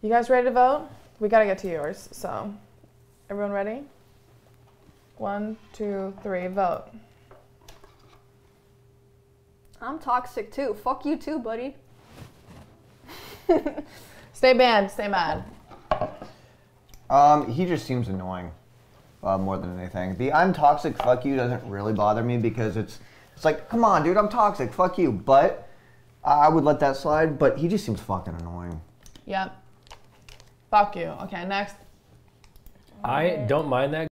You guys ready to vote? We gotta get to yours, so. Everyone ready? 1, 2, 3, vote. I'm toxic too. Fuck you too, buddy. Stay banned, stay mad. He just seems annoying more than anything. The I'm toxic, fuck you doesn't really bother me because it's like, come on, dude, I'm toxic, fuck you. But I would let that slide, but he just seems fucking annoying. Yep. Fuck you. Okay, next. I don't mind that.